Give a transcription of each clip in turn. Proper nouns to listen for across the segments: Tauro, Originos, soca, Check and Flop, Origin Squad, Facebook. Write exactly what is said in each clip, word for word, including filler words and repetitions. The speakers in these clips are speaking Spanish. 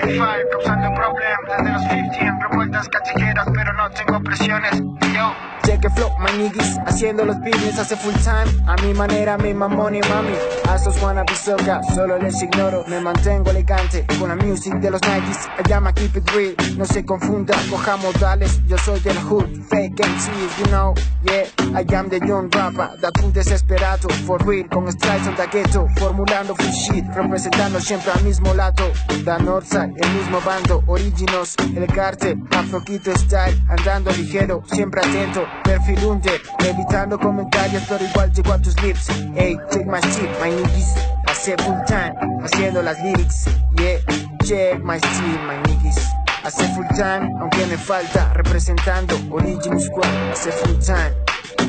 Amplify, causando problemas desde los quince, revueltas callejera, pero no tengo presiones. Yo, check and flop, my niggas, haciendo los business hace full time. A mi manera, mi mamón y mami. A esos wannabes soca, solo les ignoro. Me mantengo elegante con la music de los nineties. Allá me keep it real, no se confunda, coja modales. Yo soy del hood, fake M Cs, you know, yeah. I am the young rapper, that un desesperado, for real, con strikes on the ghetto, formulando full shit, representando siempre al mismo lato. Da Northside, el mismo bando, Originos, el cartel, Afroquito style, andando ligero, siempre atento, perfil hunde, evitando comentarios, pero igual llego a tus lips. Hey, take my shit, my niggas, hace full time, haciendo las lyrics, yeah, check my shit, my niggas. Hace full time, aunque me falta, representando Origin Squad, hace full time,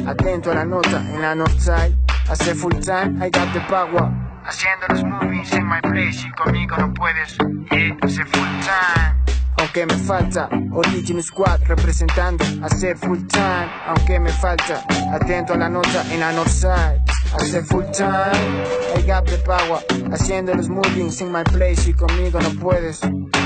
atento a la nota en la Northside, hace full time, I got the power, haciendo los movies en my place y conmigo no puedes, yeah, hace full time, aunque me falta, Origin Squad representando, hace full time, aunque me falta, atento a la nota en la Northside, hace full time, I got the power, haciendo los movies en my place y conmigo no puedes.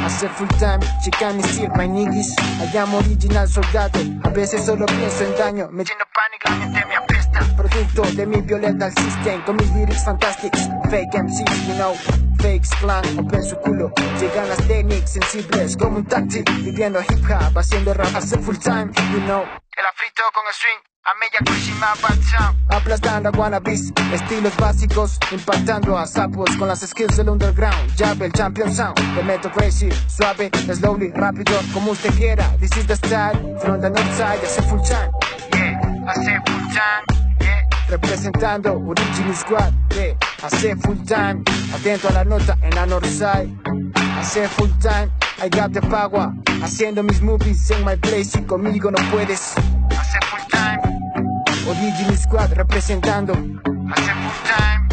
Hacer full time, checan y sir, my niggas. Allá amo original soldado. A veces solo pienso en daño, me lleno pánico, la gente me apesta. Producto de mi violenta al system, con mis lyrics fantastics. Fake M Cs, you know, fake slang, open su culo. Llegan las techniques sensibles como un táctil, viviendo hip hop, haciendo rap. Hacer full time, you know, el afrito con el swing. A media Kushima Batsham, aplastando a wannabes, estilos básicos, impactando a sapos con las skills del underground. Jab el champion sound, te meto crazy, suave, slowly, rápido, como usted quiera. This is the style, from the north side, hace full time, yeah, hace full time, yeah. Representando Origin Squad, yeah, hace full time, atento a la nota en la north side, hace full time, I got the power, haciendo mis movies en my place y conmigo no puedes. Hace full time, Origin Squad representando, hace full time,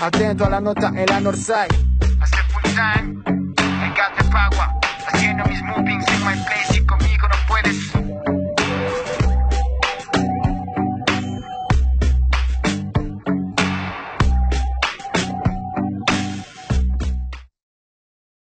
atento a la nota en la Northside, hace full time, I got the power, haciendo mis movings en my place y conmigo no puedes.